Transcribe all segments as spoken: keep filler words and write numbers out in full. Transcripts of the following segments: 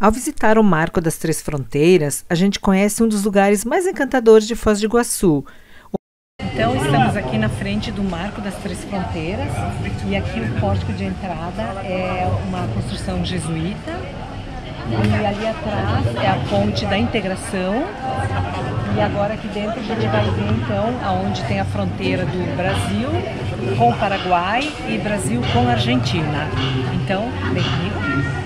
Ao visitar o Marco das Três Fronteiras, a gente conhece um dos lugares mais encantadores de Foz do Iguaçu. Então estamos aqui na frente do Marco das Três Fronteiras e aqui o pórtico de entrada é uma construção jesuíta e ali atrás é a Ponte da Integração e agora aqui dentro a gente vai ver então aonde tem a fronteira do Brasil com o Paraguai e Brasil com a Argentina. Então, vem aqui.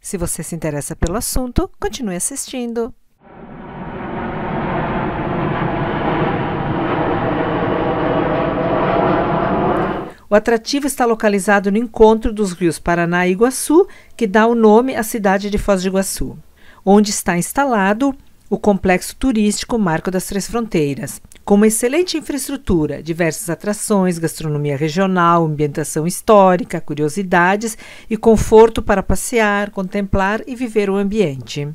Se você se interessa pelo assunto, continue assistindo. O atrativo está localizado no encontro dos rios Paraná e Iguaçu, que dá o nome à cidade de Foz do Iguaçu, onde está instalado o complexo turístico Marco das Três Fronteiras, com uma excelente infraestrutura, diversas atrações, gastronomia regional, ambientação histórica, curiosidades e conforto para passear, contemplar e viver o ambiente.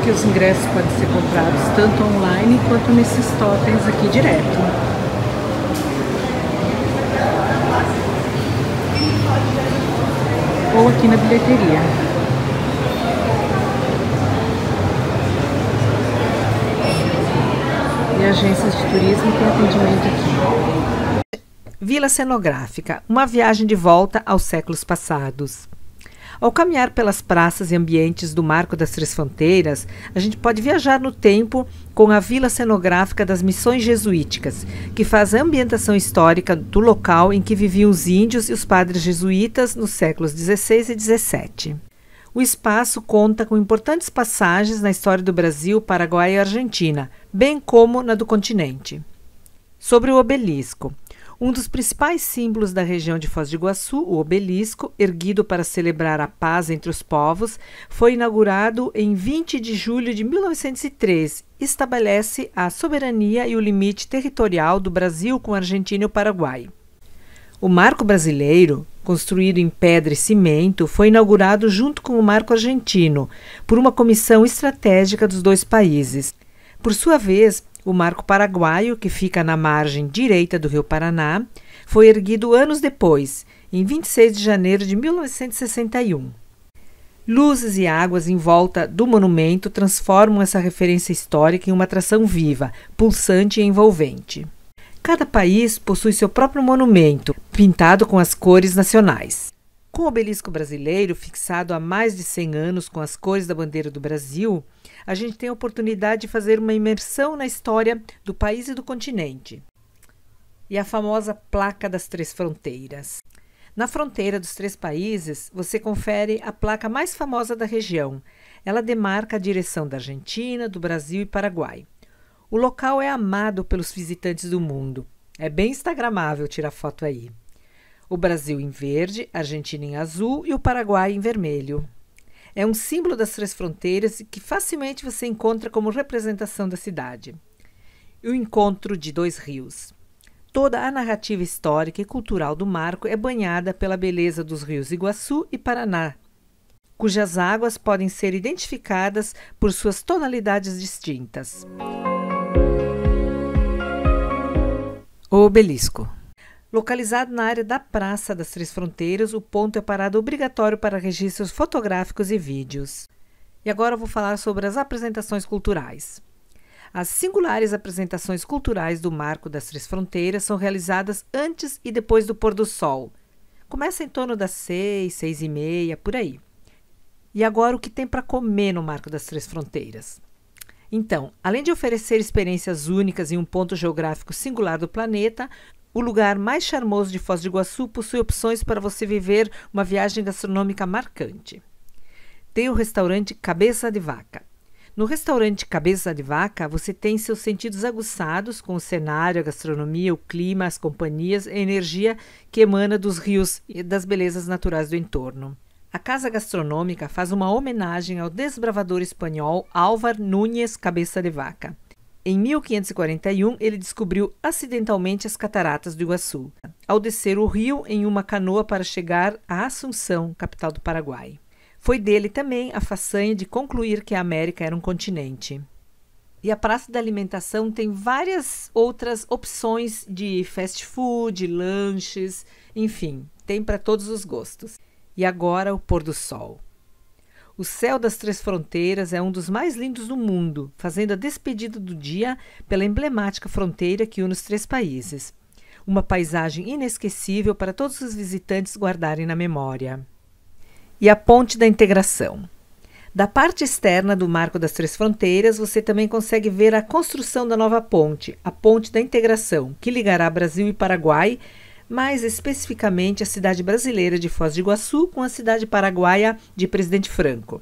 Aqui os ingressos podem ser comprados tanto online quanto nesses totens aqui direto. Ou aqui na bilheteria. E agências de turismo com atendimento aqui. Vila Cenográfica, uma viagem de volta aos séculos passados. Ao caminhar pelas praças e ambientes do Marco das Três Fronteiras, a gente pode viajar no tempo com a Vila Cenográfica das Missões Jesuíticas, que faz a ambientação histórica do local em que viviam os índios e os padres jesuítas nos séculos dezesseis e dezessete. O espaço conta com importantes passagens na história do Brasil, Paraguai e Argentina, bem como na do continente. Sobre o obelisco. Um dos principais símbolos da região de Foz do Iguaçu, o obelisco, erguido para celebrar a paz entre os povos, foi inaugurado em vinte de julho de mil novecentos e três e estabelece a soberania e o limite territorial do Brasil com a Argentina e o Paraguai. O Marco Brasileiro, construído em pedra e cimento, foi inaugurado junto com o Marco Argentino, por uma comissão estratégica dos dois países. Por sua vez, o Marco Paraguaio, que fica na margem direita do Rio Paraná, foi erguido anos depois, em vinte e seis de janeiro de mil novecentos e sessenta e um. Luzes e águas em volta do monumento transformam essa referência histórica em uma atração viva, pulsante e envolvente. Cada país possui seu próprio monumento, pintado com as cores nacionais. Com o obelisco brasileiro fixado há mais de cem anos com as cores da bandeira do Brasil, a gente tem a oportunidade de fazer uma imersão na história do país e do continente. E a famosa placa das Três Fronteiras. Na fronteira dos três países, você confere a placa mais famosa da região. Ela demarca a direção da Argentina, do Brasil e Paraguai. O local é amado pelos visitantes do mundo. É bem instagramável tirar foto aí. O Brasil em verde, a Argentina em azul e o Paraguai em vermelho. É um símbolo das três fronteiras que facilmente você encontra como representação da cidade. E o encontro de dois rios. Toda a narrativa histórica e cultural do Marco é banhada pela beleza dos rios Iguaçu e Paraná, cujas águas podem ser identificadas por suas tonalidades distintas. O obelisco. Localizado na área da Praça das Três Fronteiras, o ponto é parada obrigatório para registros fotográficos e vídeos. E agora eu vou falar sobre as apresentações culturais. As singulares apresentações culturais do Marco das Três Fronteiras são realizadas antes e depois do pôr do sol. Começa em torno das seis, seis e meia, por aí. E agora o que tem para comer no Marco das Três Fronteiras? Então, além de oferecer experiências únicas em um ponto geográfico singular do planeta, o lugar mais charmoso de Foz do Iguaçu possui opções para você viver uma viagem gastronômica marcante. Tem o restaurante Cabeça de Vaca. No restaurante Cabeça de Vaca, você tem seus sentidos aguçados com o cenário, a gastronomia, o clima, as companhias e a energia que emana dos rios e das belezas naturais do entorno. A casa gastronômica faz uma homenagem ao desbravador espanhol Álvar Núñez Cabeça de Vaca. Em mil quinhentos e quarenta e um, ele descobriu acidentalmente as cataratas do Iguaçu, ao descer o rio em uma canoa para chegar a Assunção, capital do Paraguai. Foi dele também a façanha de concluir que a América era um continente. E a praça da alimentação tem várias outras opções de fast food, lanches, enfim, tem para todos os gostos. E agora o pôr do sol. O céu das Três Fronteiras é um dos mais lindos do mundo, fazendo a despedida do dia pela emblemática fronteira que une os três países. Uma paisagem inesquecível para todos os visitantes guardarem na memória. E a Ponte da Integração. Da parte externa do Marco das Três Fronteiras, você também consegue ver a construção da nova ponte, a Ponte da Integração, que ligará Brasil e Paraguai, mais especificamente a cidade brasileira de Foz do Iguaçu com a cidade paraguaia de Presidente Franco.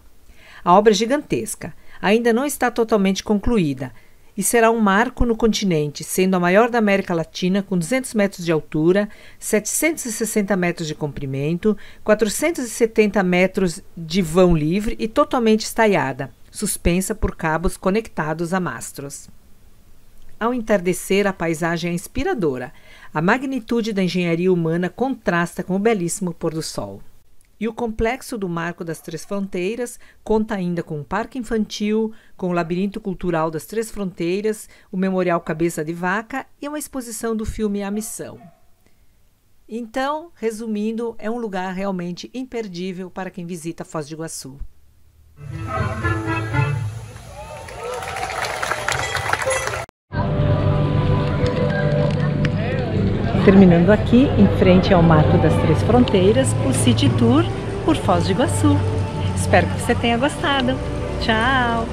A obra é gigantesca, ainda não está totalmente concluída, e será um marco no continente, sendo a maior da América Latina, com duzentos metros de altura, setecentos e sessenta metros de comprimento, quatrocentos e setenta metros de vão livre e totalmente estaiada, suspensa por cabos conectados a mastros. Ao entardecer, a paisagem é inspiradora. A magnitude da engenharia humana contrasta com o belíssimo pôr do sol. E o complexo do Marco das Três Fronteiras conta ainda com um parque infantil, com o Labirinto Cultural das Três Fronteiras, o Memorial Cabeça de Vaca e uma exposição do filme A Missão. Então, resumindo, é um lugar realmente imperdível para quem visita Foz do Iguaçu. Terminando aqui, em frente ao Marco das Três Fronteiras, o City Tour por Foz do Iguaçu. Espero que você tenha gostado. Tchau!